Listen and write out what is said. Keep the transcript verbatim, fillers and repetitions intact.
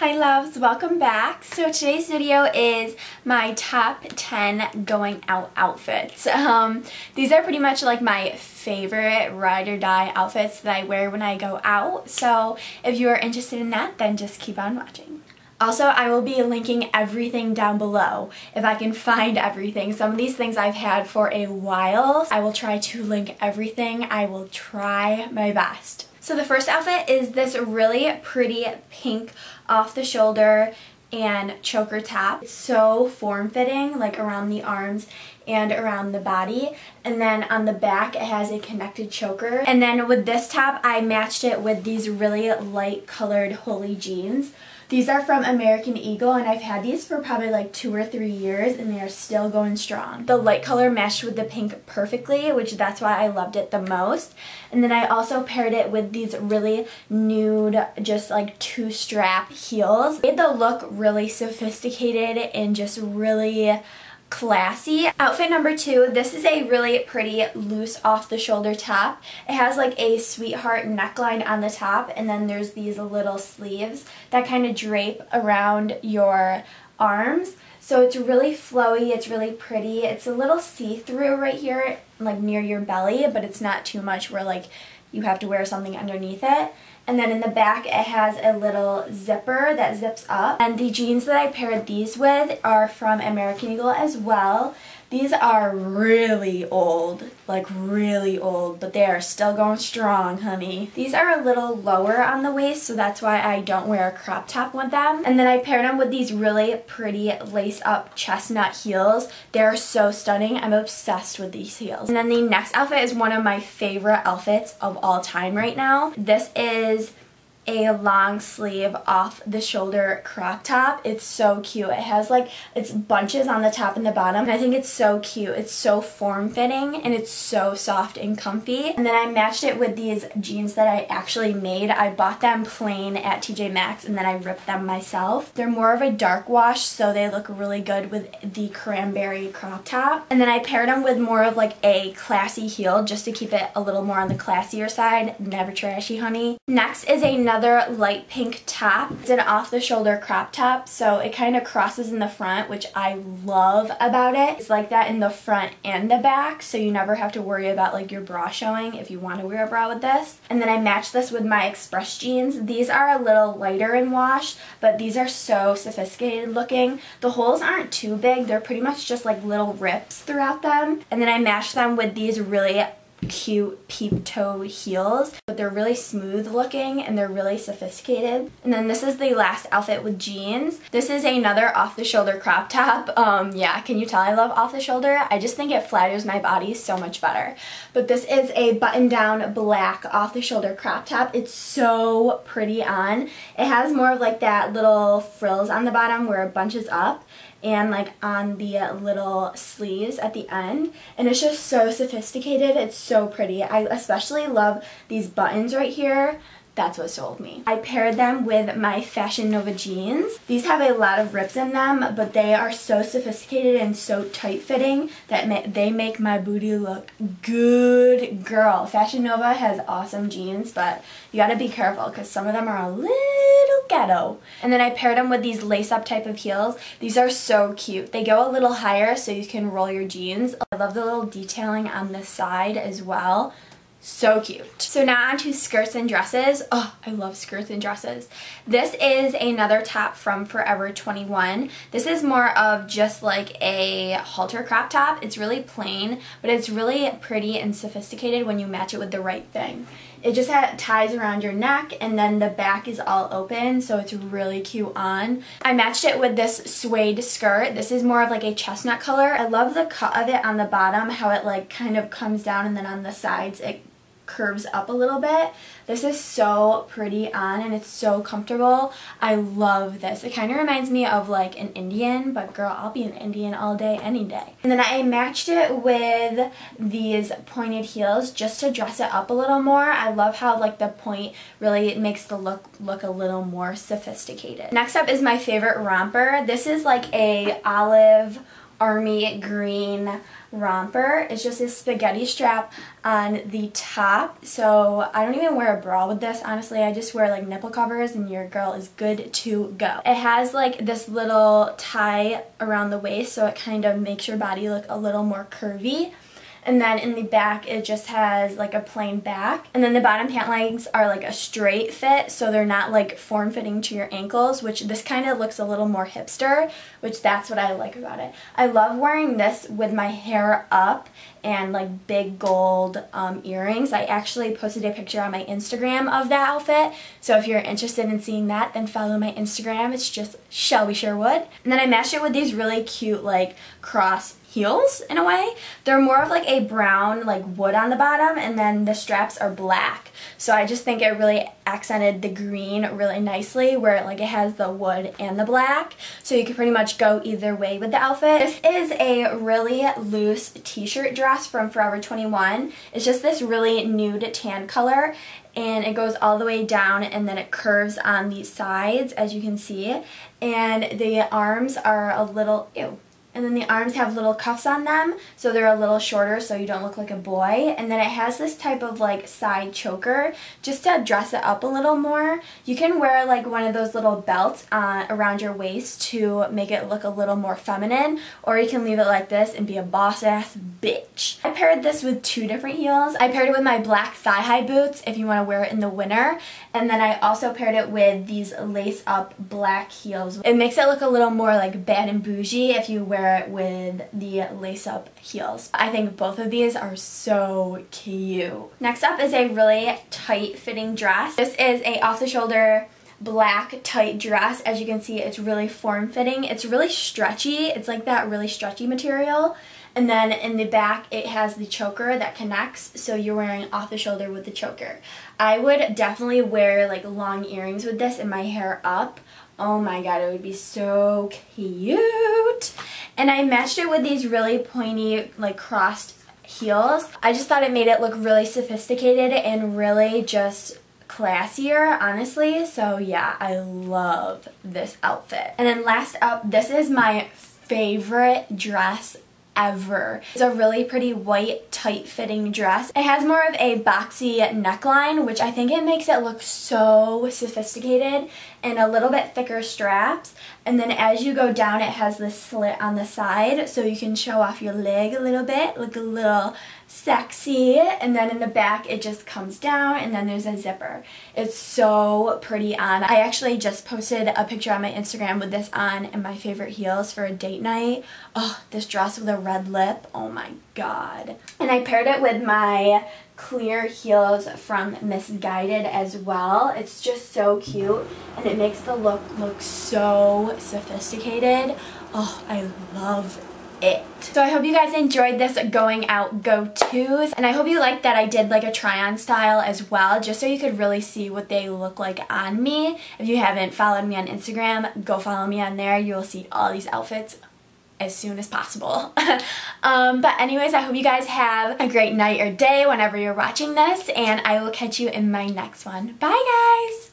Hi loves, welcome back. So today's video is my top ten going out outfits. Um, these are pretty much like my favorite ride or die outfits that I wear when I go out. So if you are interested in that, then just keep on watching. Also, I will be linking everything down below if I can find everything. Some of these things I've had for a while. I will try to link everything. I will try my best. So the first outfit is this really pretty pink off-the-shoulder and choker top. It's so form-fitting, like around the arms and around the body. And then on the back, it has a connected choker. And then with this top, I matched it with these really light-colored holey jeans. These are from American Eagle, and I've had these for probably like two or three years, and they are still going strong. The light color meshed with the pink perfectly, which that's why I loved it the most. And then I also paired it with these really nude, just like two-strap heels. Made the look really sophisticated and just really classy. Outfit number two, this is a really pretty loose off-the-shoulder top. It has like a sweetheart neckline on the top, and then there's these little sleeves that kind of drape around your arms. So it's really flowy, it's really pretty. It's a little see-through right here, like near your belly, but it's not too much where like you have to wear something underneath it. And then in the back, it has a little zipper that zips up. And the jeans that I paired these with are from American Eagle as well. These are really old, like really old, but they are still going strong, honey. These are a little lower on the waist, so that's why I don't wear a crop top with them. And then I paired them with these really pretty lace-up chestnut heels. They're so stunning. I'm obsessed with these heels. And then the next outfit is one of my favorite outfits of all time right now. This is a long sleeve off the shoulder crop top. It's so cute. It has like, it's bunches on the top and the bottom, and I think it's so cute. It's so form-fitting, and it's so soft and comfy. And then I matched it with these jeans that I actually made. I bought them plain at T J Maxx, and then I ripped them myself. They're more of a dark wash, so they look really good with the cranberry crop top. And then I paired them with more of like a classy heel, just to keep it a little more on the classier side. Never trashy, honey. Next is another Another light pink top. It's an off-the-shoulder crop top, so it kind of crosses in the front, which I love about it. It's like that in the front and the back, so you never have to worry about like your bra showing if you want to wear a bra with this. And then I matched this with my Express jeans. These are a little lighter in wash, but these are so sophisticated looking. The holes aren't too big. They're pretty much just like little rips throughout them. And then I matched them with these really cute peep toe heels, but they're really smooth looking and they're really sophisticated. And then this is the last outfit with jeans. This is another off-the-shoulder crop top. Um yeah, can you tell I love off-the-shoulder? I just think it flatters my body so much better. But this is a button-down black off-the-shoulder crop top. It's so pretty on. It has more of like that little frills on the bottom where it bunches up, and like on the little sleeves at the end, and it's just so sophisticated. It's so pretty. I especially love these buttons right here. That's what sold me. I paired them with my Fashion Nova jeans. These have a lot of rips in them, but they are so sophisticated and so tight-fitting that ma they make my booty look good, girl. Fashion Nova has awesome jeans, but you gotta be careful because some of them are a little ghetto. And then I paired them with these lace-up type of heels. These are so cute. They go a little higher so you can roll your jeans. I love the little detailing on the side as well. So cute. So now on to skirts and dresses. Oh, I love skirts and dresses. This is another top from Forever twenty-one. This is more of just like a halter crop top. It's really plain, but it's really pretty and sophisticated when you match it with the right thing. It just had ties around your neck, and then the back is all open, so it's really cute on. I matched it with this suede skirt. This is more of like a chestnut color. I love the cut of it on the bottom, how it like kind of comes down, and then on the sides it curves up a little bit. This is so pretty on, and it's so comfortable. I love this. It kind of reminds me of like an Indian, but girl, I'll be an Indian all day, any day. And then I matched it with these pointed heels just to dress it up a little more. I love how like the point really makes the look look a little more sophisticated. Next up is my favorite romper. This is like a olive army green romper. It's just this spaghetti strap on the top, so I don't even wear a bra with this, honestly. I just wear like nipple covers and your girl is good to go. It has like this little tie around the waist, so it kind of makes your body look a little more curvy. And then in the back, it just has like a plain back. And then the bottom pant legs are like a straight fit, so they're not like form-fitting to your ankles, which this kind of looks a little more hipster, which that's what I like about it. I love wearing this with my hair up and like big gold um, earrings. I actually posted a picture on my Instagram of that outfit, so if you're interested in seeing that, then follow my Instagram. It's just Shelby Sherwood. And then I matched it with these really cute like cross heels in a way. They're more of like a brown like wood on the bottom, and then the straps are black, so I just think it really accented the green really nicely, where like it has the wood and the black, so you can pretty much go either way with the outfit. This is a really loose t-shirt dress from Forever twenty-one. It's just this really nude tan color, and it goes all the way down and then it curves on the sides, as you can see, and the arms are a little ew and then the arms have little cuffs on them, so they're a little shorter so you don't look like a boy. And then it has this type of like side choker just to dress it up a little more. You can wear like one of those little belts uh, around your waist to make it look a little more feminine, or you can leave it like this and be a boss ass bitch. I paired this with two different heels. I paired it with my black thigh high boots if you want to wear it in the winter, and then I also paired it with these lace up black heels. It makes it look a little more like bad and bougie if you wear with the lace-up heels. I think both of these are so cute. Next up is a really tight-fitting dress. This is a off-the-shoulder black tight dress. As you can see, it's really form-fitting. It's really stretchy. It's like that really stretchy material. And then in the back, it has the choker that connects, so you're wearing off the shoulder with the choker. I would definitely wear like long earrings with this and my hair up. Oh my god, it would be so cute. And I matched it with these really pointy like crossed heels. I just thought it made it look really sophisticated and really just classier, honestly. So yeah, I love this outfit. And then last up, this is my favorite dress ever. It's a really pretty white tight-fitting dress. It has more of a boxy neckline, which I think it makes it look so sophisticated, and a little bit thicker straps. And then as you go down, it has this slit on the side, so you can show off your leg a little bit, look a little sexy. And then in the back, it just comes down, and then there's a zipper. It's so pretty on. I actually just posted a picture on my Instagram with this on and my favorite heels for a date night. Oh, this dress with a red lip, oh my god. And I paired it with my clear heels from Missguided as well. It's just so cute, and it makes the look look so sophisticated. Oh, I love it. So I hope you guys enjoyed this going out go-tos, and I hope you liked that I did like a try-on style as well, just so you could really see what they look like on me. If you haven't followed me on Instagram, go follow me on there. You will see all these outfits as soon as possible. um, but anyways, I hope you guys have a great night or day whenever you're watching this, and I will catch you in my next one. Bye guys!